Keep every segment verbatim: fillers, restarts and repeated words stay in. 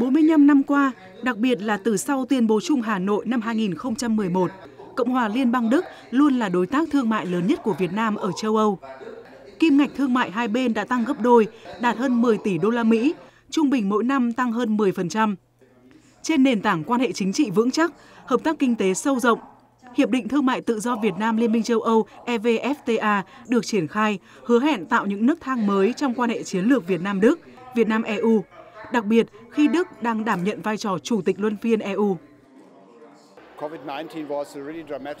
bốn mươi lăm năm qua, đặc biệt là từ sau tuyên bố chung Hà Nội năm hai nghìn không trăm mười một, Cộng hòa Liên bang Đức luôn là đối tác thương mại lớn nhất của Việt Nam ở châu Âu. Kim ngạch thương mại hai bên đã tăng gấp đôi, đạt hơn mười tỷ đô la Mỹ, trung bình mỗi năm tăng hơn mười phần trăm. Trên nền tảng quan hệ chính trị vững chắc, hợp tác kinh tế sâu rộng, Hiệp định Thương mại Tự do Việt Nam Liên minh châu Âu E V F T A được triển khai, hứa hẹn tạo những nấc thang mới trong quan hệ chiến lược Việt Nam-Đức, Việt Nam-E U, đặc biệt khi Đức đang đảm nhận vai trò chủ tịch luân phiên E U.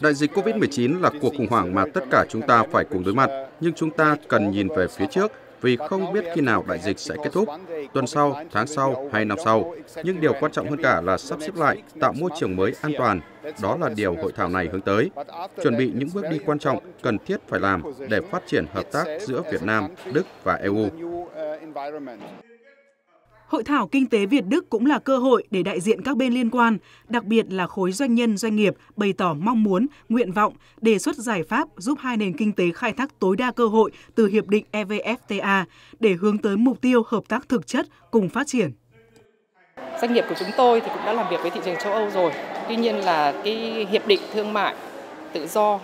Đại dịch Covid mười chín là cuộc khủng hoảng mà tất cả chúng ta phải cùng đối mặt, nhưng chúng ta cần nhìn về phía trước vì không biết khi nào đại dịch sẽ kết thúc, tuần sau, tháng sau hay năm sau. Nhưng điều quan trọng hơn cả là sắp xếp lại, tạo môi trường mới an toàn. Đó là điều hội thảo này hướng tới. Chuẩn bị những bước đi quan trọng cần thiết phải làm để phát triển hợp tác giữa Việt Nam, Đức và E U. Hội thảo Kinh tế Việt-Đức cũng là cơ hội để đại diện các bên liên quan, đặc biệt là khối doanh nhân doanh nghiệp bày tỏ mong muốn, nguyện vọng, đề xuất giải pháp giúp hai nền kinh tế khai thác tối đa cơ hội từ Hiệp định E V F T A để hướng tới mục tiêu hợp tác thực chất cùng phát triển. Doanh nghiệp của chúng tôi thì cũng đã làm việc với thị trường châu Âu rồi. Tuy nhiên là cái Hiệp định Thương mại Tự do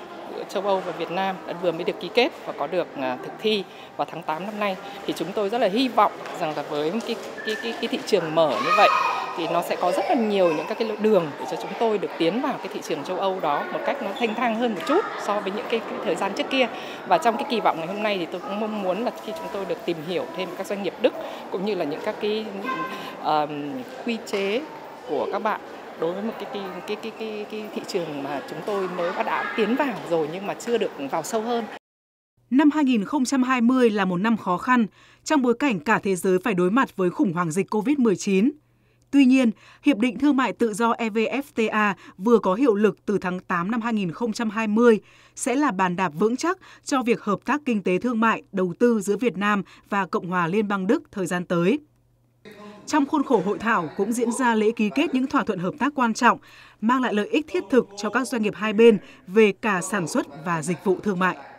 châu Âu và Việt Nam đã vừa mới được ký kết và có được thực thi vào tháng tám năm nay, thì chúng tôi rất là hy vọng rằng là với cái cái cái, cái thị trường mở như vậy thì nó sẽ có rất là nhiều những các cái đường để cho chúng tôi được tiến vào cái thị trường châu Âu đó một cách nó thanh thang hơn một chút so với những cái, cái thời gian trước kia. Và trong cái kỳ vọng ngày hôm nay thì tôi cũng mong muốn là khi chúng tôi được tìm hiểu thêm các doanh nghiệp Đức cũng như là những các cái uh, quy chế của các bạn đối với một cái cái, cái cái cái cái thị trường mà chúng tôi mới đã tiến vào rồi nhưng mà chưa được vào sâu hơn. Năm hai nghìn không trăm hai mươi là một năm khó khăn trong bối cảnh cả thế giới phải đối mặt với khủng hoảng dịch Covid mười chín. Tuy nhiên, Hiệp định Thương mại Tự do E V F T A vừa có hiệu lực từ tháng tám năm hai nghìn không trăm hai mươi sẽ là bàn đạp vững chắc cho việc hợp tác kinh tế thương mại đầu tư giữa Việt Nam và Cộng hòa Liên bang Đức thời gian tới. Trong khuôn khổ hội thảo cũng diễn ra lễ ký kết những thỏa thuận hợp tác quan trọng, mang lại lợi ích thiết thực cho các doanh nghiệp hai bên về cả sản xuất và dịch vụ thương mại.